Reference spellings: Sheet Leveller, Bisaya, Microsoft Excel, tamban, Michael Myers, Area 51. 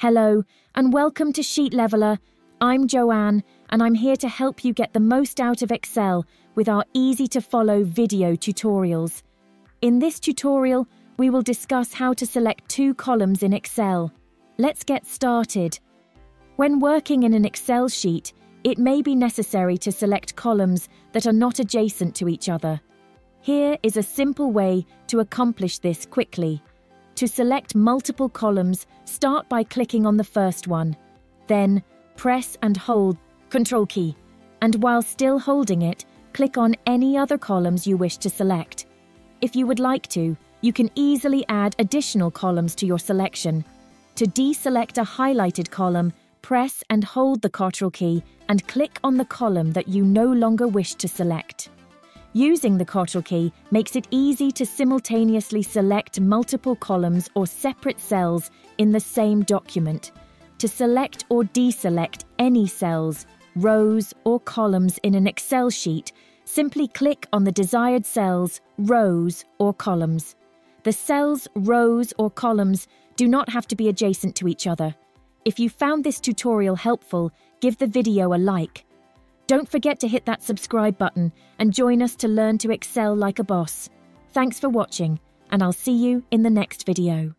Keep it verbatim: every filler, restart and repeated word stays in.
Hello, and welcome to Sheet Leveller. I'm Joanne, and I'm here to help you get the most out of Excel with our easy-to-follow video tutorials. In this tutorial, we will discuss how to select two columns in Excel. Let's get started. When working in an Excel sheet, it may be necessary to select columns that are not adjacent to each other. Here is a simple way to accomplish this quickly. To select multiple columns, start by clicking on the first one. Then, press and hold Control key. And while still holding it, click on any other columns you wish to select. If you would like to, you can easily add additional columns to your selection. To deselect a highlighted column, press and hold the Control key and click on the column that you no longer wish to select. Using the Control key makes it easy to simultaneously select multiple columns or separate cells in the same document. To select or deselect any cells, rows or columns in an Excel sheet, simply click on the desired cells, rows or columns. The cells, rows or columns do not have to be adjacent to each other. If you found this tutorial helpful, give the video a like. Don't forget to hit that subscribe button and join us to learn to excel like a boss. Thanks for watching, and I'll see you in the next video.